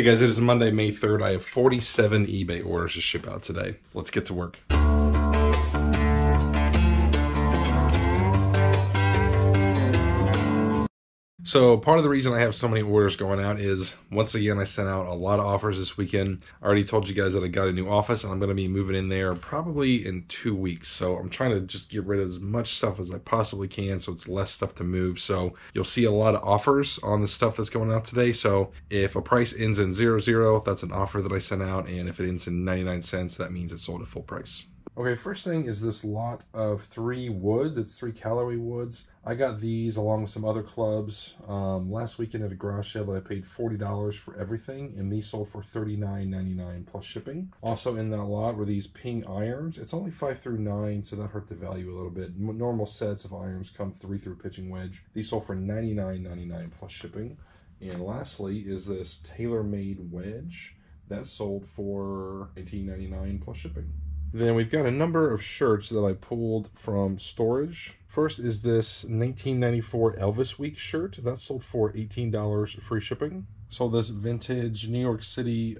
Hey guys, it is Monday, May 3rd. I have 47 eBay orders to ship out today. Let's get to work. So part of the reason I have so many orders going out is, once again, I sent out a lot of offers this weekend. I already told you guys that I got a new office and I'm going to be moving in there probably in 2 weeks. So I'm trying to just get rid of as much stuff as I possibly can so it's less stuff to move. So you'll see a lot of offers on the stuff that's going out today. So if a price ends in 00, that's an offer that I sent out. And if it ends in 99 cents, that means it's sold at full price. Okay, first thing is this lot of 3 woods. It's 3 Callaway woods. I got these along with some other clubs last weekend at a garage sale that I paid $40 for everything, and these sold for $39.99 plus shipping. Also in that lot were these Ping irons. It's only 5 through 9, so that hurt the value a little bit. Normal sets of irons come 3 through pitching wedge. These sold for $99.99 plus shipping. And lastly is this tailor-made wedge that sold for $19.99 plus shipping. Then we've got a number of shirts that I pulled from storage. First is this 1994 Elvis Week shirt. That sold for $18 free shipping. Sold this vintage New York City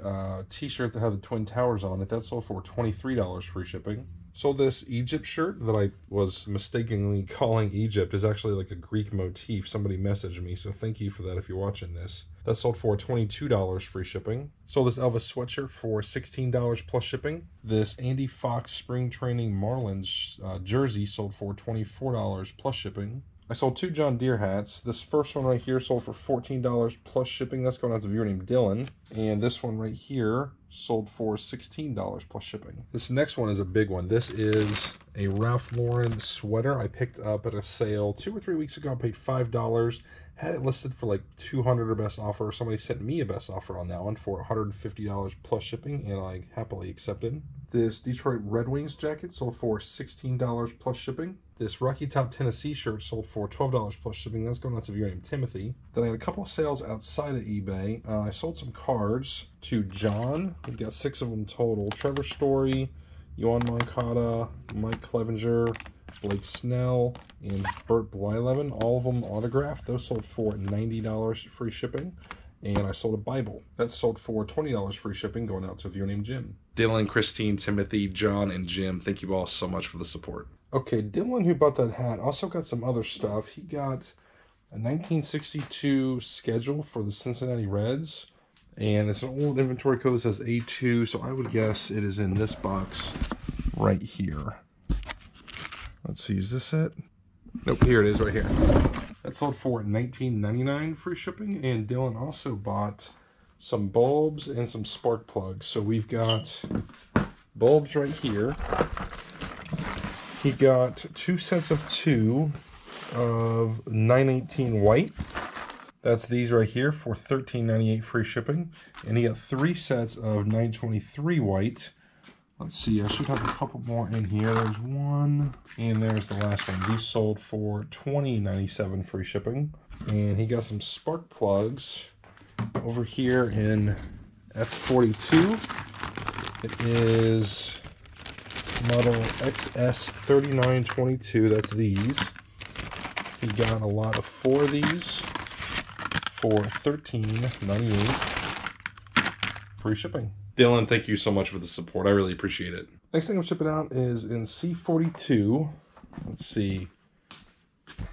t-shirt that had the Twin Towers on it. That sold for $23 free shipping. Sold this Egypt shirt that I was mistakenly calling Egypt. Is actually like a Greek motif. Somebody messaged me, so thank you for that if you're watching this. That sold for $22 free shipping. Sold this Elvis sweatshirt for $16 plus shipping. This Andy Fox spring training Marlins jersey sold for $24 plus shipping. I sold 2 John Deere hats. This first one right here sold for $14 plus shipping. That's going out to a viewer named Dylan. And this one right here sold for $16 plus shipping. This next one is a big one. This is a Ralph Lauren sweater I picked up at a sale 2 or 3 weeks ago. I paid $5. Had it listed for like $200 or best offer. Somebody sent me a best offer on that one for $150 plus shipping, and I happily accepted. This Detroit Red Wings jacket sold for $16 plus shipping. This Rocky Top, Tennessee shirt sold for $12 plus shipping. That's going out to a viewer named Timothy. Then I had a couple of sales outside of eBay. I sold some cards to John. We've got 6 of them total. Trevor Story, Yuan Moncada, Mike Clevenger, Blake Snell, and Bert Blyleven, all of them autographed. Those sold for $90 free shipping. And I sold a Bible. That sold for $20 free shipping, going out to a viewer named Jim. Dylan, Christine, Timothy, John, and Jim, thank you all so much for the support. Okay, Dylan, who bought that hat, also got some other stuff. He got a 1962 schedule for the Cincinnati Reds. And it's an old inventory code that says A2, so I would guess it is in this box right here. Let's see, is this it? Nope, here it is right here. That sold for $19.99 free shipping, and Dylan also bought some bulbs and some spark plugs. So we've got bulbs right here. He got 2 sets of 2 of 918 white. That's these right here for $13.98 free shipping. And he got 3 sets of 923 white. Let's see, I should have a couple more in here. There's one, and there's the last one. These sold for $20.97 free shipping. And he got some spark plugs over here in F42. It is model XS3922. That's these. He got a lot of 4 of these for $13.98 free shipping. Dylan, thank you so much for the support. I really appreciate it. Next thing I'm shipping out is in C42. Let's see.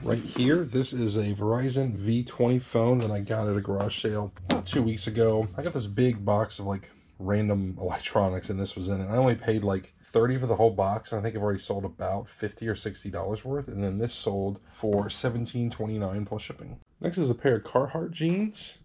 Right here, this is a Verizon V20 phone that I got at a garage sale about 2 weeks ago. I got this big box of like random electronics, and this was in it. I only paid like $30 for the whole box, and I think I've already sold about $50 or $60 worth, and then this sold for $17.29 plus shipping. Next is a pair of Carhartt jeans.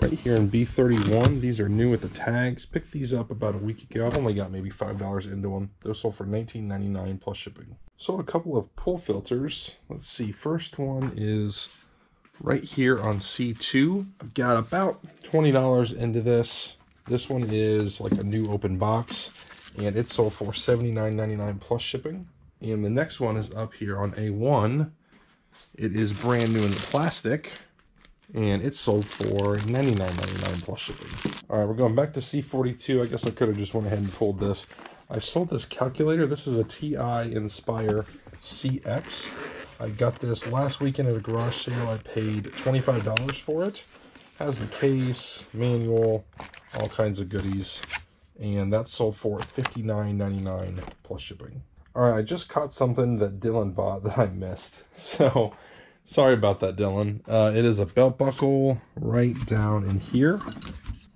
Right here in B31, these are new with the tags. Picked these up about a week ago. I've only got maybe $5 into them. Those sold for $19.99 plus shipping. Sold a couple of pool filters. Let's see, first one is right here on C2. I've got about $20 into this. This one is like a new open box, and it sold for $79.99 plus shipping. And the next one is up here on A1. It is brand new in the plastic, and it sold for $99.99 plus shipping. All right, we're going back to C42. I guess I could have just went ahead and pulled this. I sold this calculator. This is a TI Inspire CX. I got this last weekend at a garage sale. I paid $25 for it. Has the case, manual, all kinds of goodies. And that's sold for $59.99 plus shipping. All right, I just caught something that Dylan bought that I missed. So sorry about that, Dylan. It is a belt buckle right down in here.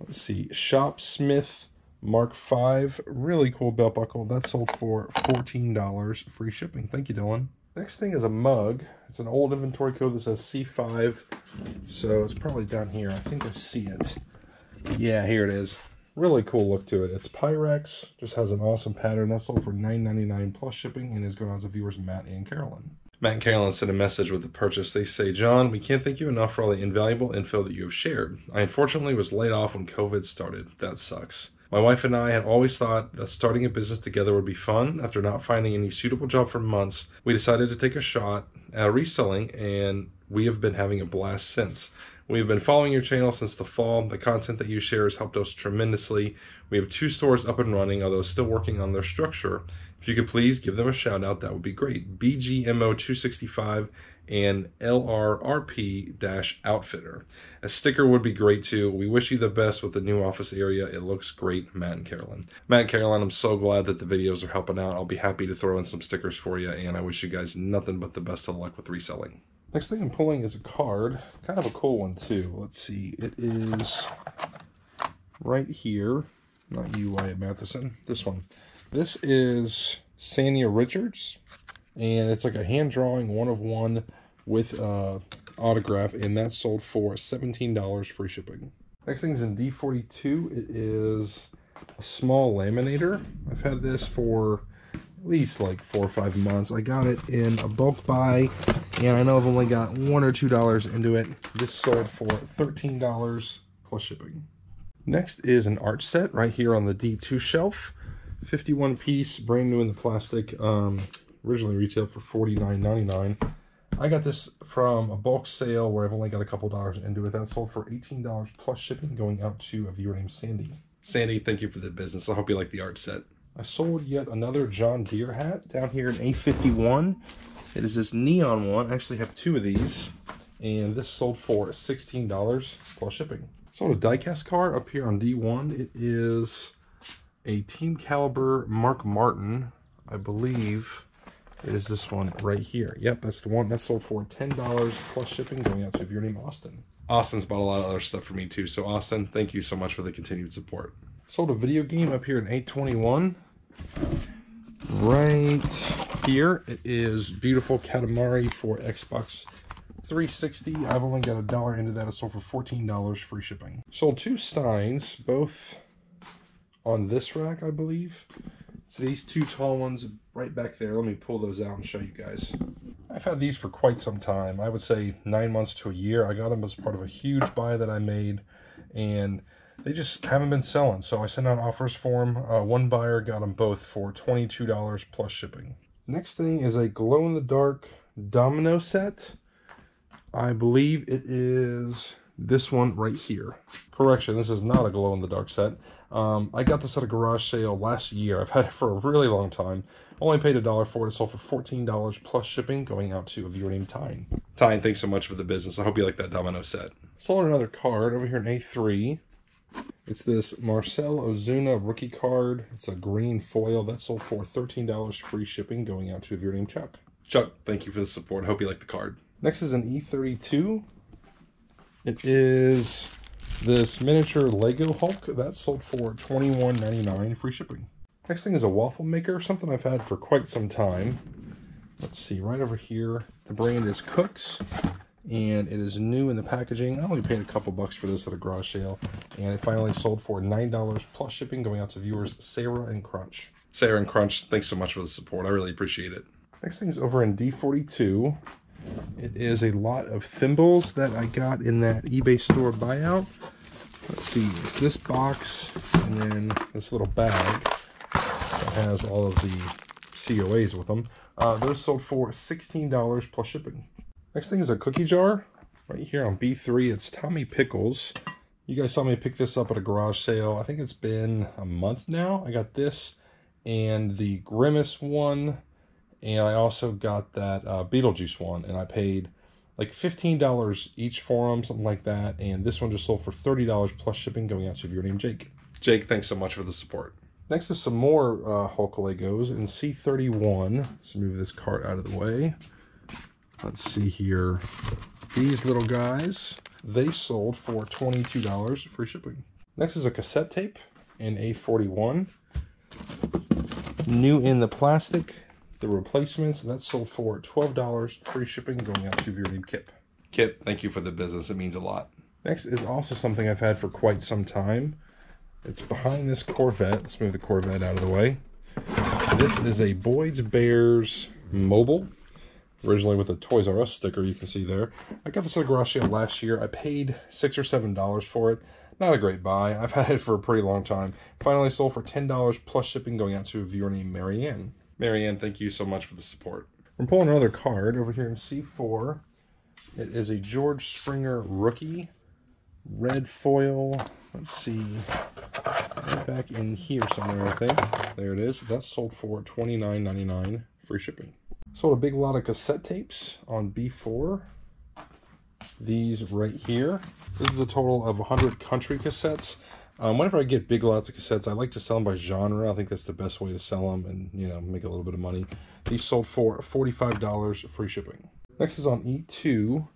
Let's see, ShopSmith Mark V, really cool belt buckle. That sold for $14, free shipping. Thank you, Dylan. Next thing is a mug. It's an old inventory code that says C5, so it's probably down here. I think I see it. Yeah, here it is. Really cool look to it. It's Pyrex, just has an awesome pattern. That sold for $9.99 plus shipping and is going out to viewers Matt and Carolyn. Matt and Carolyn sent a message with the purchase. They say, John, we can't thank you enough for all the invaluable info that you have shared. I unfortunately was laid off when COVID started. That sucks. My wife and I had always thought that starting a business together would be fun. After not finding any suitable job for months, we decided to take a shot at reselling, and we have been having a blast since. We've been following your channel since the fall. The content that you share has helped us tremendously. We have 2 stores up and running, although still working on their structure. If you could please give them a shout out, that would be great. BGMO265 and LRRP-Outfitter. A sticker would be great too. We wish you the best with the new office area. It looks great, Matt and Carolyn. Matt and Carolyn, I'm so glad that the videos are helping out. I'll be happy to throw in some stickers for you, and I wish you guys nothing but the best of luck with reselling. Next thing I'm pulling is a card. Kind of a cool one too. Let's see. It is right here. Not you, Wyatt Matheson. This one. This is Sanya Richards. And it's like a hand-drawing one-of-one with autograph, and that's sold for $17 free shipping. Next thing's in D42. It is a small laminator. I've had this for at least like 4 or 5 months. I got it in a bulk buy, and I know I've only got $1 or $2 into it. This sold for $13 plus shipping. Next is an art set right here on the D2 shelf. 51-piece, brand new in the plastic. Originally retailed for $49.99. I got this from a bulk sale where I've only got a couple dollars into it. That sold for $18 plus shipping, going out to a viewer named Sandy. Sandy, thank you for the business. I hope you like the art set. I sold yet another John Deere hat down here in A51. It is this neon one. I actually have 2 of these, and this sold for $16 plus shipping. Sold a diecast car up here on D1. It is a Team Caliber Mark Martin, I believe. It is this one right here. Yep, that's the one. That's sold for $10 plus shipping, going out to your name, Austin. Austin's bought a lot of other stuff for me too. So Austin, thank you so much for the continued support. Sold a video game up here in 821. Right here. It is Beautiful Katamari for Xbox 360. I've only got $1 into that. It sold for $14 free shipping. Sold 2 steins, both on this rack, I believe. It's these 2 tall ones right back there. Let me pull those out and show you guys. I've had these for quite some time. I would say 9 months to a year. I got them as part of a huge buy that I made, and they just haven't been selling. So I sent out offers for them. One buyer got them both for $22 plus shipping. Next thing is a glow-in-the-dark domino set. I believe it is this one right here. Correction, this is not a glow-in-the-dark set. I got this at a garage sale last year. I've had it for a really long time. Only paid $1 for it. It sold for $14 plus shipping, going out to a viewer named Tyne. Tyne, thanks so much for the business. I hope you like that domino set. Sold another card over here in A3. It's this Marcel Ozuna rookie card. It's a green foil. That sold for $13 free shipping, going out to a viewer named Chuck. Chuck, thank you for the support. I hope you like the card. Next is an E32. It is this miniature Lego Hulk. That sold for $21.99 free shipping. Next thing is a waffle maker, something I've had for quite some time. Let's see, right over here. The brand is Cooks, and it is new in the packaging. I only paid a couple bucks for this at a garage sale, and it finally sold for $9 plus shipping, going out to viewers Sarah and Crunch. Sarah and Crunch, thanks so much for the support. I really appreciate it. Next thing is over in D42. It is a lot of thimbles that I got in that eBay store buyout. Let's see, it's this box and then this little bag that has all of the COAs with them. Those sold for $16 plus shipping. Next thing is a cookie jar right here on B3. It's Tommy Pickles. You guys saw me pick this up at a garage sale. I think it's been a month now. I got this and the Grimace one. And I also got that Beetlejuice one, and I paid like $15 each for them, something like that. And this one just sold for $30 plus shipping going out to a viewer named Jake. Jake, thanks so much for the support. Next is some more Hulk Legos in C31. Let's move this cart out of the way. Let's see here. These little guys, they sold for $22 free shipping. Next is a cassette tape in A41. New in the plastic, the replacements, and that sold for $12 free shipping going out to a viewer named Kip. Kip, thank you for the business. It means a lot. Next is also something I've had for quite some time. It's behind this Corvette. Let's move the Corvette out of the way. This is a Boyd's Bears Mobile, originally with a Toys R Us sticker you can see there. I got this at a garage sale last year. I paid $6 or $7 for it. Not a great buy. I've had it for a pretty long time. Finally sold for $10 plus shipping going out to a viewer named Marianne. Marianne, thank you so much for the support. I'm pulling another card over here in C4. It is a George Springer rookie. Red foil. Let's see. Right back in here somewhere, I think. There it is. That sold for $29.99 free shipping. Sold a big lot of cassette tapes on B4. These right here. This is a total of 100 country cassettes. Whenever I get big lots of cassettes, I like to sell them by genre. I think that's the best way to sell them and, you know, make a little bit of money. These sold for $45 free shipping. Next is on E2.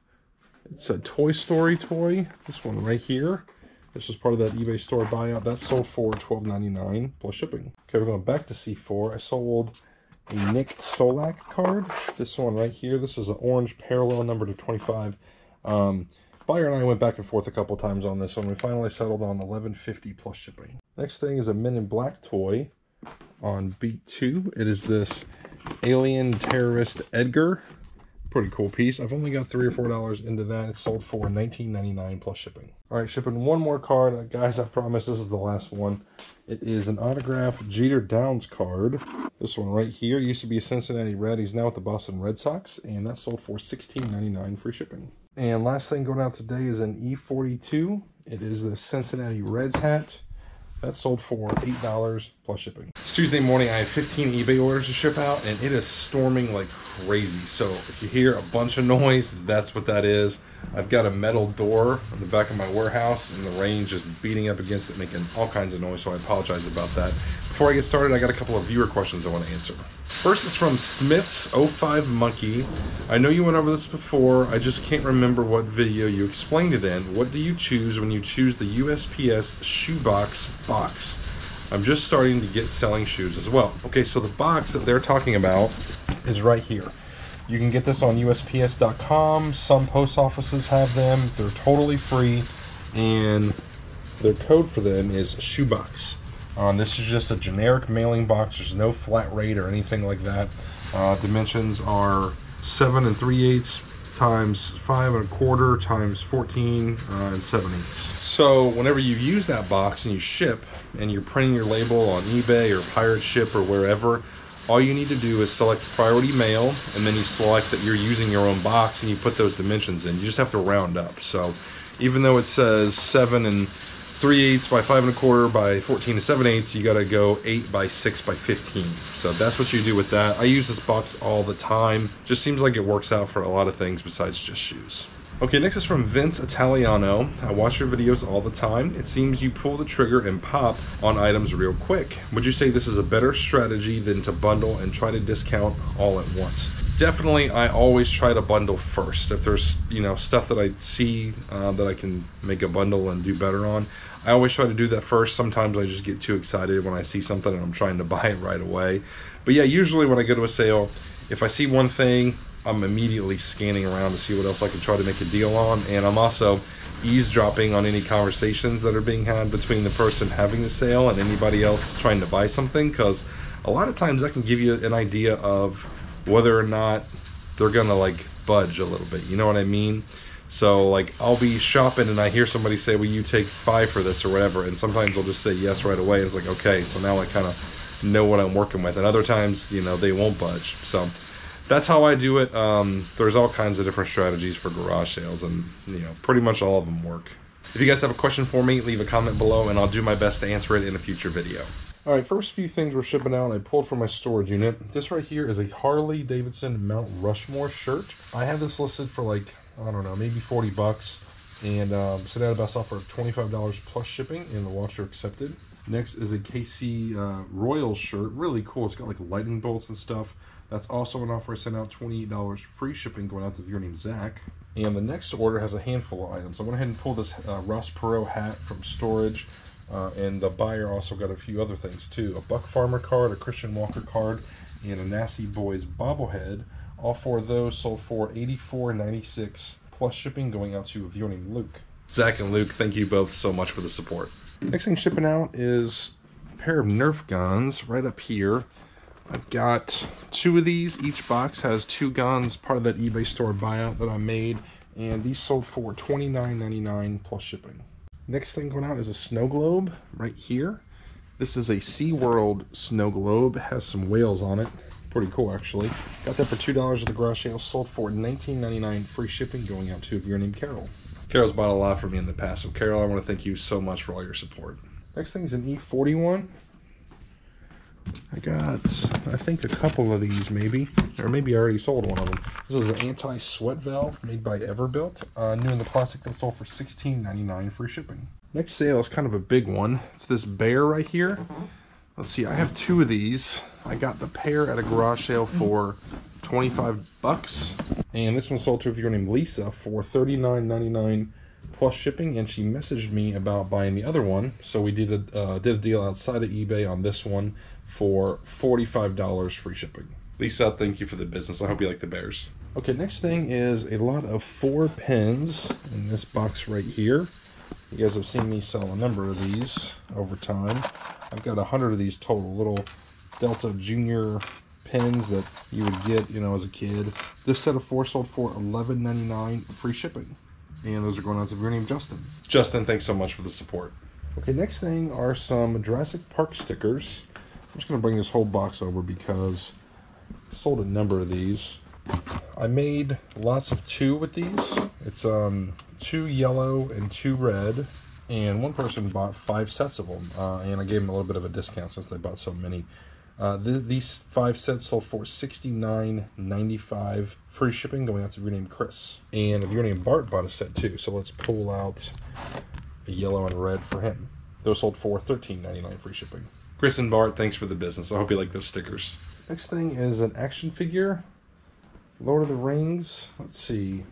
It's a Toy Story toy. This one right here. This was part of that eBay store buyout. That sold for $12.99 plus shipping. Okay, we're going back to C4. I sold a Nick Solak card. This one right here. This is an orange parallel number to 25. Buyer and I went back and forth a couple times on this one. We finally settled on $11.50 plus shipping. Next thing is a Men in Black toy on B2. It is this alien terrorist Edgar. Pretty cool piece. I've only got $3 or $4 into that. It's sold for $19.99 plus shipping. All right, shipping one more card. Guys, I promise this is the last one. It is an autographed Jeter Downs card. This one right here used to be a Cincinnati Red. He's now with the Boston Red Sox, and that sold for $16.99 free shipping. And last thing going out today is an E42. It is the Cincinnati Reds hat. That sold for $8 plus shipping. It's Tuesday morning. I have 15 eBay orders to ship out, and it is storming like crazy. So if you hear a bunch of noise, that's what that is. I've got a metal door on the back of my warehouse, and the rain just beating up against it, making all kinds of noise, so I apologize about that. Before I get started, I got a couple of viewer questions I want to answer. First is from Smiths05Monkey. I know you went over this before. I just can't remember what video you explained it in. What do you choose when you choose the USPS shoebox box? I'm just starting to get selling shoes as well. Okay, so the box that they're talking about is right here. You can get this on USPS.com. Some post offices have them. They're totally free, and their code for them is shoebox. This is just a generic mailing box. There's no flat rate or anything like that. Dimensions are 7 3/8 × 5 1/4 × 14 and 7/8. So whenever you use that box and you ship and you're printing your label on eBay or Pirate Ship or wherever, all you need to do is select priority mail, and then you select that you're using your own box and you put those dimensions in. You just have to round up. So even though it says 7 3/8 × 5 1/4 × 14 7/8, you got to go 8 by 6 by 15. So that's what you do with that. I use this box all the time. Just seems like it works out for a lot of things besides just shoes. Okay, next is from Vince Italiano. I watch your videos all the time. It seems you pull the trigger and pop on items real quick. Would you say this is a better strategy than to bundle and try to discount all at once? Definitely, I always try to bundle first. If there's, you know, stuff that I see that I can make a bundle and do better on, I always try to do that first. Sometimes I just get too excited when I see something and I'm trying to buy it right away. But yeah, usually when I go to a sale, if I see one thing, I'm immediately scanning around to see what else I can try to make a deal on, and I'm also eavesdropping on any conversations that are being had between the person having the sale and anybody else trying to buy something, because a lot of times that can give you an idea of whether or not they're gonna like budge a little bit, you know what I mean? So like, I'll be shopping and I hear somebody say, well, you take 5 for this or whatever, and sometimes they'll just say yes right away, and it's like, okay, so now I kind of know what I'm working with, and other times, you know, they won't budge. So that's how I do it. There's all kinds of different strategies for garage sales, and you know, pretty much all of them work. If you guys have a question for me, leave a comment below and I'll do my best to answer it in a future video. All right, first few things we're shipping out, I pulled from my storage unit. This right here is a Harley Davidson Mount Rushmore shirt. I had this listed for like I don't know, maybe 40 bucks. And Sedona Best offer of $25 plus shipping, and the watch are accepted. Next is a KC Royals shirt. Really cool. It's got like lightning bolts and stuff. That's also an offer I sent out, $28 free shipping going out to the viewer named Zach. And the next order has a handful of items. I went ahead and pulled this Ross Perot hat from storage. And the buyer also got a few other things too. A Buck Farmer card, a Christian Walker card, and a Nasty Boys bobblehead. All four of those sold for $84.96 plus shipping going out to a viewer named Luke. Zach and Luke, thank you both so much for the support. Next thing shipping out is a pair of Nerf guns right up here. I've got two of these. Each box has two guns, part of that eBay store buyout that I made. And these sold for $29.99 plus shipping. Next thing going out is a snow globe right here. This is a SeaWorld snow globe. It has some whales on it. Pretty cool, actually. Got that for $2 at the garage sale. Sold for $19.99 free shipping going out to a viewer named Carol. Carol's bought a lot for me in the past. So Carol, I want to thank you so much for all your support. Next thing is an E41. I got, I think, a couple of these maybe, or maybe I already sold one of them. This is an anti-sweat valve made by Everbuilt, new in the plastic. That sold for $16.99 free shipping. Next sale is kind of a big one. It's this bear right here. Let's see, I have two of these. I got the pair at a garage sale for 25 bucks. And this one sold to a viewer named Lisa for $39.99 plus shipping, and she messaged me about buying the other one. So we did a deal outside of eBay on this one for $45 free shipping. Lisa, thank you for the business. I hope you like the bears. Okay, next thing is a lot of 4 pens in this box right here. You guys have seen me sell a number of these over time. I've got 100 of these total, little Delta Junior pens that you would get, you know, as a kid. This set of 4 sold for $11.99 free shipping. And those are going out to your name, Justin. Justin, thanks so much for the support. Okay, next thing are some Jurassic Park stickers. I'm just going to bring this whole box over because I sold a number of these. I made lots of 2 with these. It's 2 yellow and 2 red. And one person bought 5 sets of them. And I gave them a little bit of a discount since they bought so many. These 5 sets sold for $69.95 free shipping going out to a viewer named Chris. And a viewer named Bart bought a set too, so let's pull out a yellow and red for him. Those sold for $13.99 free shipping. Chris and Bart, thanks for the business. I hope you like those stickers. Next thing is an action figure, Lord of the Rings. Let's see.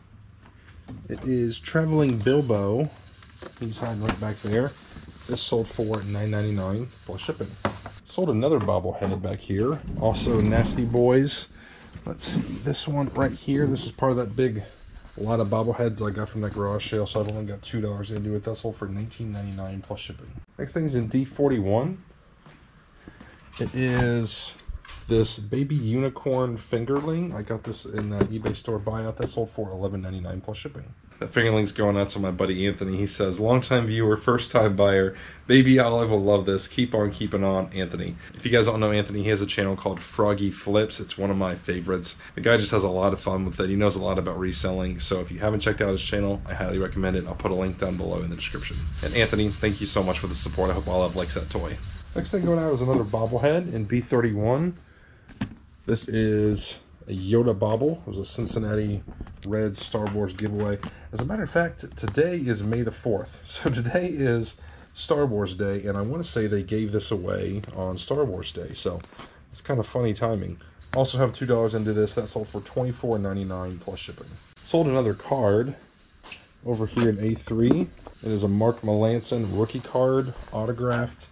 It is Traveling Bilbo. He's hiding right back there. This sold for $9.99 plus shipping. Sold another bobblehead back here, also Nasty Boys. Let's see, this one right here, this is part of that big lot of bobbleheads I got from that garage sale, so I've only got $2 into it. That sold for $19.99 plus shipping. Next thing is in D41. It is this baby unicorn fingerling. I got this in the eBay store buyout. That sold for $11.99 plus shipping. That fingerling's going out to my buddy Anthony. He says, long-time viewer, first-time buyer. Baby Olive will love this. Keep on keeping on, Anthony. If you guys don't know Anthony, he has a channel called Froggy Flips. It's one of my favorites. The guy just has a lot of fun with it. He knows a lot about reselling. So if you haven't checked out his channel, I highly recommend it. I'll put a link down below in the description. And Anthony, thank you so much for the support. I hope Olive likes that toy. Next thing going out is another bobblehead in B31. This is a Yoda bobble. It was a Cincinnati Reds Star Wars giveaway. As a matter of fact, today is May the 4th. So today is Star Wars Day, and I want to say they gave this away on Star Wars Day. So it's kind of funny timing. Also have $2 into this. That sold for $24.99 plus shipping. Sold another card over here in A3. It is a Mark Melanson rookie card, autographed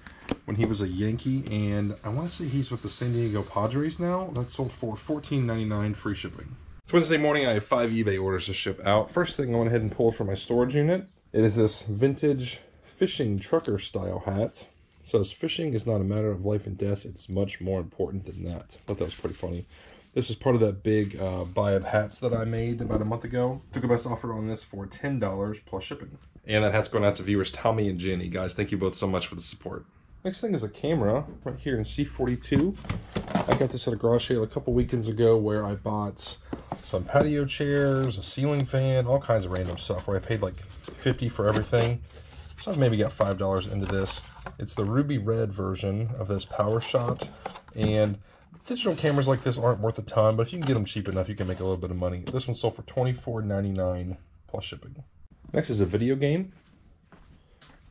when he was a Yankee, and I want to say he's with the San Diego Padres now. That sold for $14.99 free shipping. It's Wednesday morning. I have 5 eBay orders to ship out. First thing I went ahead and pulled from my storage unit. It is this vintage fishing trucker style hat. It says, fishing is not a matter of life and death. It's much more important than that. I thought that was pretty funny. This is part of that big buy of hats that I made about a month ago. Took a best offer on this for $10 plus shipping. And that hat's going out to viewers Tommy and Jenny. Guys, thank you both so much for the support. Next thing is a camera right here in C42. I got this at a garage sale a couple weekends ago where I bought some patio chairs, a ceiling fan, all kinds of random stuff where I paid like $50 for everything. So I've maybe got $5 into this. It's the ruby red version of this power shot. And Digital cameras like this aren't worth a ton, but if you can get them cheap enough, you can make a little bit of money. This one sold for $24.99 plus shipping. Next is a video game.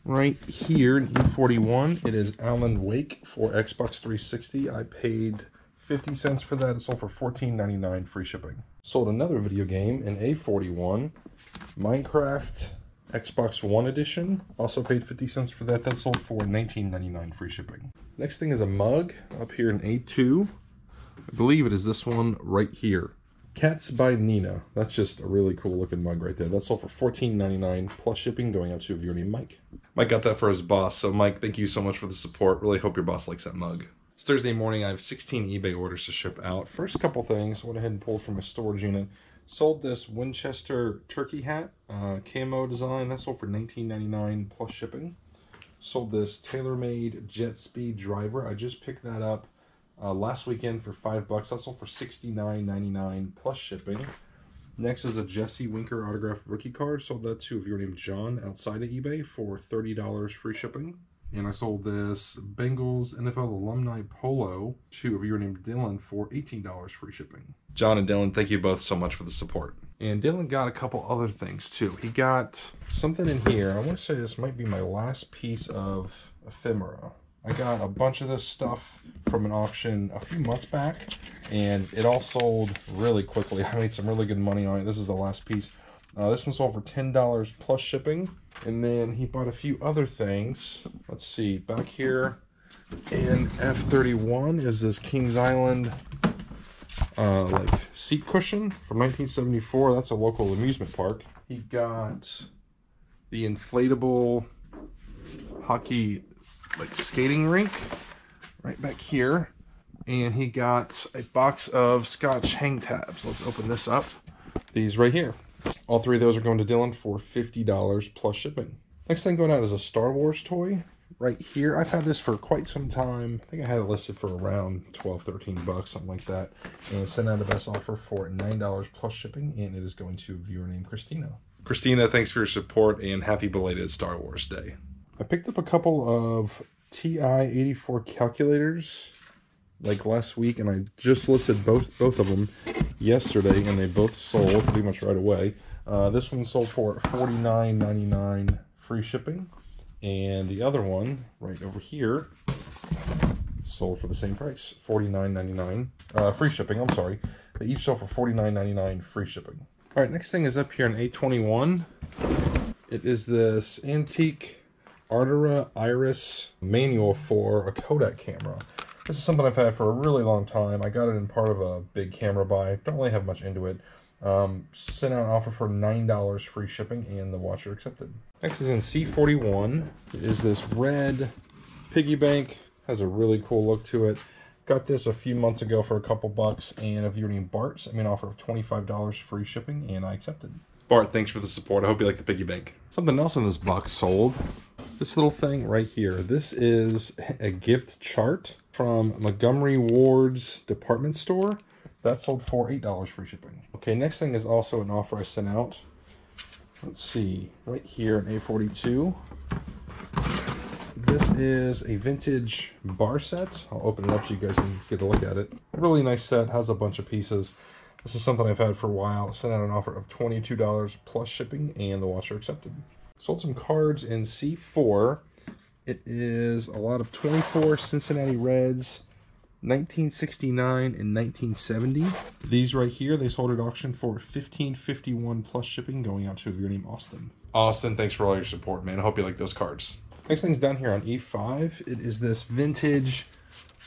Right here in E41, it is Alan Wake for Xbox 360. I paid 50 cents for that. It sold for $14.99 free shipping. Sold another video game in A41, Minecraft Xbox One Edition. Also paid 50 cents for that. That sold for $19.99 free shipping. Next thing is a mug up here in A2. I believe it is this one right here. Cats by Nina. That's just a really cool looking mug right there. That sold for $14.99 plus shipping, going out to a viewer named Mike. Mike got that for his boss. So Mike, thank you so much for the support. Really hope your boss likes that mug. It's Thursday morning. I have 16 eBay orders to ship out. First couple things, went ahead and pulled from my storage unit. Sold this Winchester turkey hat, camo design. That sold for $19.99 plus shipping. Sold this TaylorMade Jet Speed driver. I just picked that up last weekend for $5. That sold for $69.99 plus shipping. Next is a Jesse Winker autographed rookie card. Sold that to a viewer named John outside of eBay for $30 free shipping. And I sold this Bengals NFL alumni polo to a viewer named Dylan for $18 free shipping. John and Dylan, thank you both so much for the support. And Dylan got a couple other things too. He got something in here. I want to say this might be my last piece of ephemera. I got a bunch of this stuff from an auction a few months back, and it all sold really quickly. I made some really good money on it. This is the last piece. This one sold for $10 plus shipping. And then he bought a few other things. Let's see, back here in F31 is this Kings Island like seat cushion from 1974. That's a local amusement park. He got the inflatable hockey like skating rink right back here, and he got a box of Scotch hang tabs. Let's open this up. These right here, all three of those are going to Dylan for $50 plus shipping. Next thing going out is a Star Wars toy right here. I've had this for quite some time. I think I had it listed for around 12-13 bucks, something like that, and it sent out a best offer for $9 plus shipping, and it is going to a viewer named Christina. Thanks for your support and happy belated Star Wars Day. I picked up a couple of TI 84 calculators like last week, and I just listed both of them yesterday, and they both sold pretty much right away. This one sold for $49.99 free shipping, and the other one right over here sold for the same price, $49.99 free shipping. I'm sorry, they each sold for $49.99 free shipping. All right, next thing is up here in A21. It is this antique Artura Iris manual for a Kodak camera. This is something I've had for a really long time. I got it in part of a big camera buy. Don't really have much into it. Sent out an offer for $9 free shipping, and the watcher accepted. Next is in C41. It is this red piggy bank. Has a really cool look to it. Got this a few months ago for a couple bucks, and a viewer named Bart sent me an offer of $25 free shipping, and I accepted. Bart, thanks for the support. I hope you like the piggy bank. Something else in this box sold. This little thing right here. This is a gift chart from Montgomery Ward's department store. That sold for $8 free shipping. Okay, next thing is also an offer I sent out. Let's see, right here in A42. This is a vintage bar set. I'll open it up so you guys can get a look at it. Really nice set, has a bunch of pieces. This is something I've had for a while. Sent out an offer of $22 plus shipping, and the watcher accepted. Sold some cards in C4. It is a lot of 24 Cincinnati Reds, 1969 and 1970. These right here, they sold at auction for $15.51 plus shipping, going out to a viewer named Austin. Austin, thanks for all your support, man. I hope you like those cards. Next thing's down here on E5. It is this vintage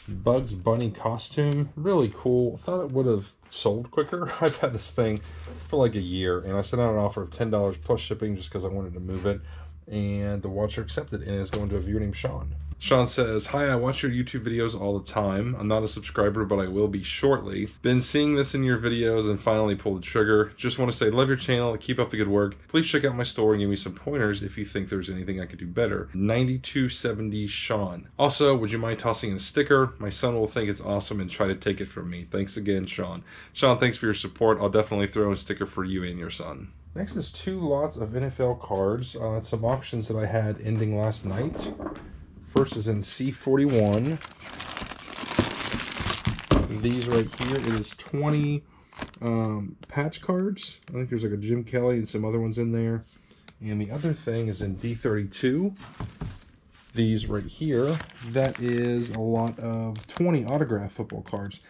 Bugs Bunny costume. Really cool. Thought it would have sold quicker. I've had this thing for like a year, and I sent out an offer of $10 plus shipping just because I wanted to move it, and the watcher accepted, and is going to a viewer named Sean. Sean says, "Hi, I watch your YouTube videos all the time. I'm not a subscriber, but I will be shortly. Been seeing this in your videos and finally pulled the trigger. Just want to say love your channel. Keep up the good work. Please check out my store and give me some pointers if you think there's anything I could do better. 9270 Sean. Also, would you mind tossing in a sticker? My son will think it's awesome and try to take it from me. Thanks again, Sean." Sean, thanks for your support. I'll definitely throw in a sticker for you and your son. Next is two lots of NFL cards. Some auctions that I had ending last night. First is in C41. of these right here. It is 20 patch cards. I think there's like a Jim Kelly and some other ones in there. And the other thing is in D32. These right here, that is a lot of 20 autograph football cards.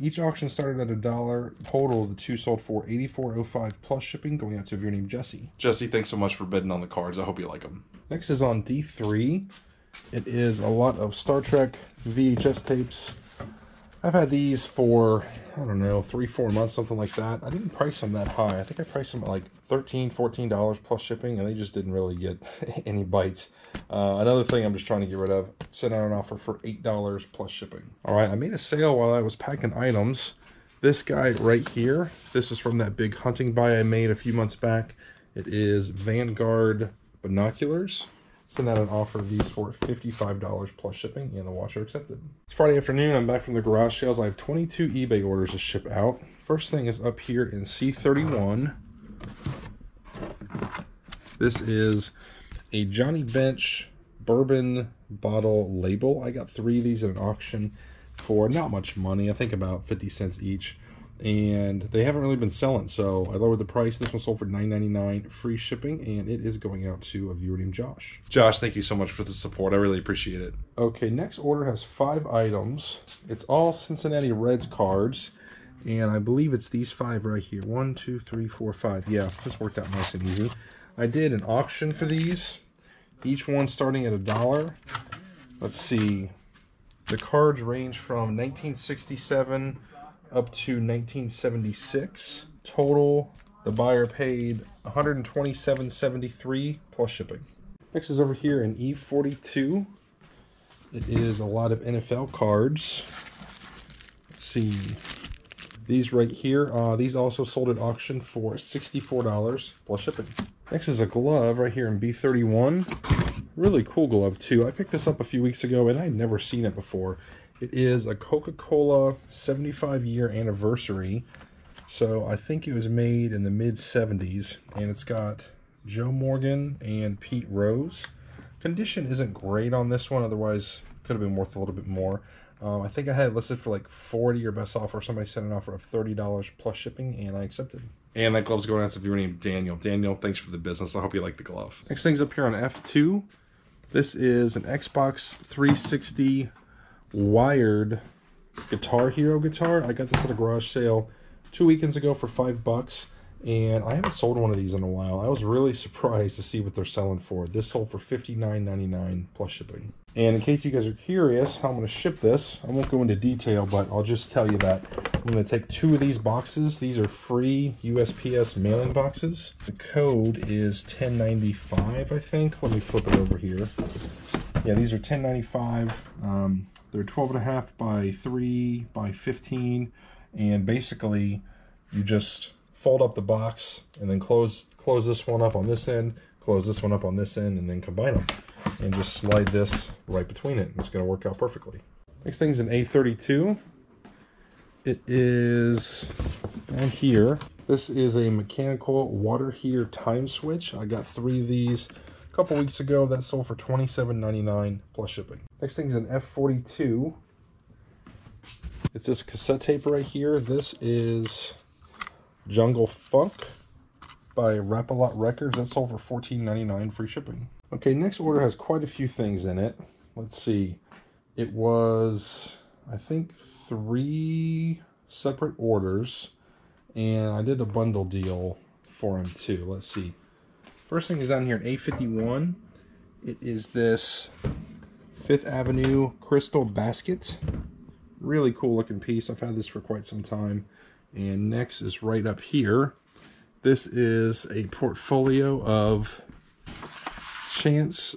Each auction started at $1. Total, the two sold for $84.05 plus shipping, going out to a viewer named Jesse. Jesse, thanks so much for bidding on the cards. I hope you like them. Next is on D3. It is a lot of Star Trek VHS tapes. I've had these for, I don't know, 3-4 months, something like that. I didn't price them that high. I think I priced them at like $13, $14 plus shipping, and they just didn't really get any bites. Another thing I'm just trying to get rid of, sent out an offer for $8 plus shipping. All right, I made a sale while I was packing items. This guy right here, this is from that big hunting buy I made a few months back. It is Vanguard binoculars. Send out an offer of these for $55 plus shipping, and the watcher accepted. It's Friday afternoon. I'm back from the garage sales. I have 22 eBay orders to ship out. First thing is up here in C31. This is a Johnny Bench bourbon bottle label. I got 3 of these at an auction for not much money. I think about 50 cents each. And they haven't really been selling, so I lowered the price. This one sold for $9.99, free shipping, and it is going out to a viewer named Josh. Josh, thank you so much for the support. I really appreciate it. Okay, next order has 5 items. It's all Cincinnati Reds cards, and I believe it's these 5 right here. 1, 2, 3, 4, 5. Yeah, this worked out nice and easy. I did an auction for these, each one starting at $1. Let's see. The cards range from 1967... up to 1976. Total, the buyer paid $127.73 plus shipping. Next is over here in E42. It is a lot of NFL cards. Let's see. These right here, these also sold at auction for $64 plus shipping. Next is a glove right here in B31. Really cool glove too. I picked this up a few weeks ago and I'd never seen it before. It is a Coca-Cola 75-year anniversary, so I think it was made in the mid-70s, and it's got Joe Morgan and Pete Rose. Condition isn't great on this one, otherwise could have been worth a little bit more. I think I had it listed for like $40 or best offer. Somebody sent an offer of $30 plus shipping, and I accepted. And that glove's going out to a viewer named Daniel. Daniel, thanks for the business. I hope you like the glove. Next thing's up here on F2. This is an Xbox 360 wired Guitar Hero guitar. I got this at a garage sale 2 weekends ago for $5, and I haven't sold one of these in a while. I was really surprised to see what they're selling for. This sold for $59.99 plus shipping. And in case you guys are curious how I'm going to ship this, I won't go into detail, but I'll just tell you that I'm going to take 2 of these boxes. These are free USPS mailing boxes. The code is 1095, I think. Let me flip it over here. Yeah, these are 1095. They're 12.5 by 3 by 15, and basically you just fold up the box and then close this one up on this end, close this one up on this end, and then combine them and just slide this right between it. It's going to work out perfectly. Next thing's an A32. It is down here. This is a mechanical water heater time switch. I got 3 of these a couple weeks ago. That sold for $27.99 plus shipping. Next thing's an F42. It's this cassette tape right here. This is Jungle Funk by Rap-A-Lot Records. That sold for $14.99 free shipping. Okay, next order has quite a few things in it. Let's see. It was, I think, 3 separate orders, and I did a bundle deal for them too. Let's see. First thing is down here in A51. It is this 5th Avenue crystal basket. Really cool looking piece. I've had this for quite some time. And next is right up here. This is a portfolio of Chance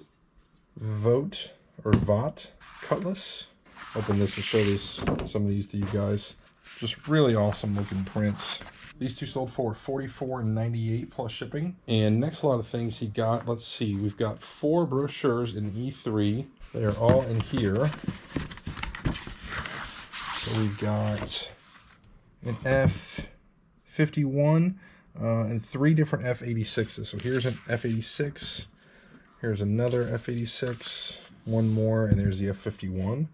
Vote or Vought Cutlass. Open this and show these, some of these to you guys. Just really awesome looking prints. These 2 sold for $44.98 plus shipping. And next, a lot of things he got. Let's see, we've got 4 brochures in E3. They are all in here. So we've got an F51 and 3 different F86s. So here's an F86. Here's another F86. One more, and there's the F51.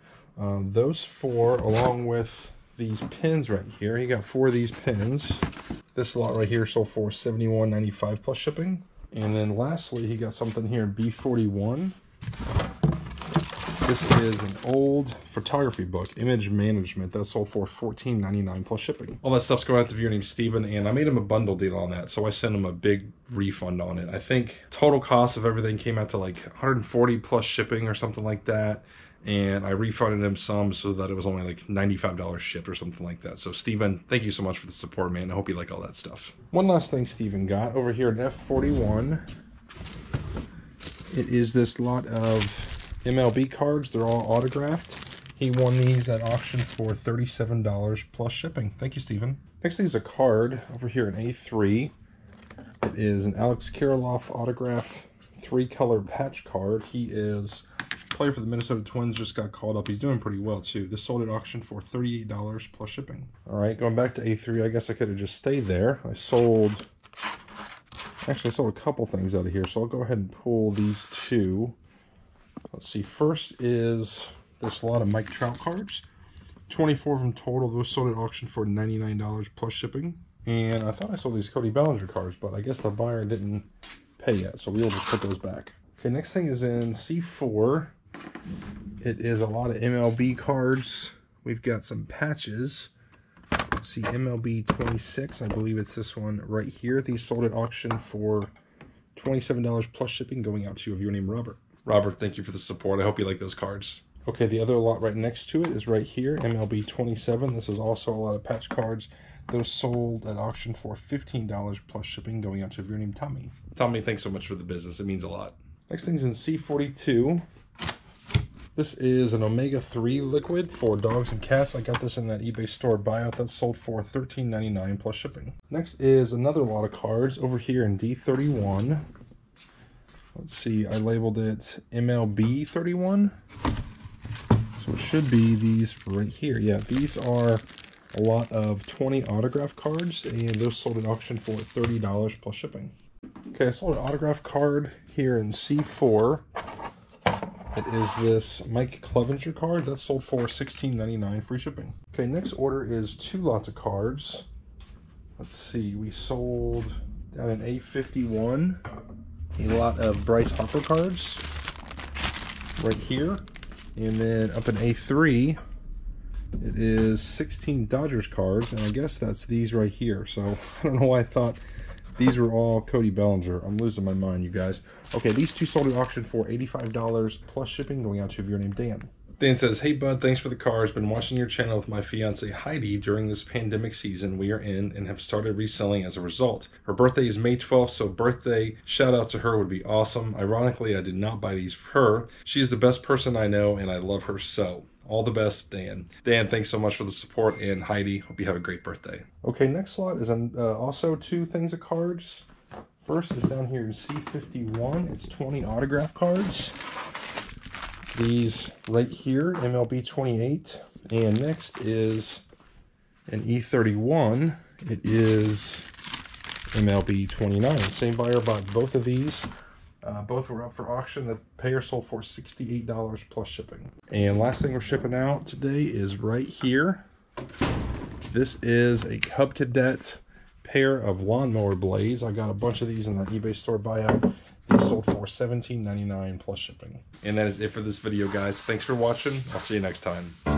Those 4, along with these pins right here. He got four of these pins. This lot right here sold for $71.95 plus shipping. And then lastly, he got something here, B41. This is an old photography book, Image Management, that sold for $14.99 plus shipping. All that stuff's going out to viewer named Steven, and I made him a bundle deal on that, so I sent him a big refund on it. I think total cost of everything came out to like $140 plus shipping or something like that, and I refunded him some so that it was only like $95 shipped or something like that. So Steven, thank you so much for the support, man. I hope you like all that stuff. One last thing Steven got over here at F41. It is this lot of MLB cards. They're all autographed. He won these at auction for $37 plus shipping. Thank you, Steven. Next thing is a card over here in A3. It is an Alex Kirilloff autograph three-color patch card. He is a player for the Minnesota Twins, just got called up. He's doing pretty well, too. This sold at auction for $38 plus shipping. All right, going back to A3, I guess I could have just stayed there. Actually, I sold a couple things out of here, so I'll go ahead and pull these two. Let's see, first is this lot of Mike Trout cards. 24 of them total. Those sold at auction for $99 plus shipping. And I thought I sold these Cody Bellinger cards, but I guess the buyer didn't pay yet, so we'll just put those back. Okay, next thing is in C4. It is a lot of MLB cards. We've got some patches. Let's see, MLB 26. I believe it's this one right here. These sold at auction for $27 plus shipping, going out to a viewer named Robert. Robert, thank you for the support. I hope you like those cards. Okay, the other lot right next to it is right here, MLB 27. This is also a lot of patch cards. Those sold at auction for $15 plus shipping, going out to a viewer named Tommy. Tommy, thanks so much for the business. It means a lot. Next thing's in C42. This is an Omega-3 liquid for dogs and cats. I got this in that eBay store buyout. That sold for $13.99 plus shipping. Next is another lot of cards over here in D31. Let's see, I labeled it MLB 31, so it should be these right here. Yeah, these are a lot of 20 autograph cards, and those sold at auction for $30 plus shipping. Okay, I sold an autograph card here in C4. It is this Mike Clevenger card. That sold for $16.99 free shipping. Okay, next order is two lots of cards. Let's see, we sold down in A51. A lot of Bryce Harper cards right here. And then up in A3, it is 16 Dodgers cards. And I guess that's these right here. So I don't know why I thought these were all Cody Bellinger. I'm losing my mind, you guys. Okay, these two sold at auction for $85 plus shipping, going out to a viewer named Dan. Dan says, hey, bud, thanks for the cards. Been watching your channel with my fiance, Heidi, during this pandemic season we are in and have started reselling as a result. Her birthday is May 12th, so birthday shout out to her would be awesome. Ironically, I did not buy these for her. She's the best person I know, and I love her so. All the best, Dan. Dan, thanks so much for the support, and Heidi, hope you have a great birthday. Okay, next lot is also two things of cards. First is down here in C51. It's 20 autograph cards. These right here, MLB 28, and next is an E31. It is MLB 29. Same buyer bought both of these. Both were up for auction. The payer sold for $68 plus shipping. And last thing we're shipping out today is right here. This is a Cub Cadet pair of lawnmower blades. I got a bunch of these in the eBay store buyout. These sold for $17.99 plus shipping. And that is it for this video, guys. Thanks for watching. I'll see you next time.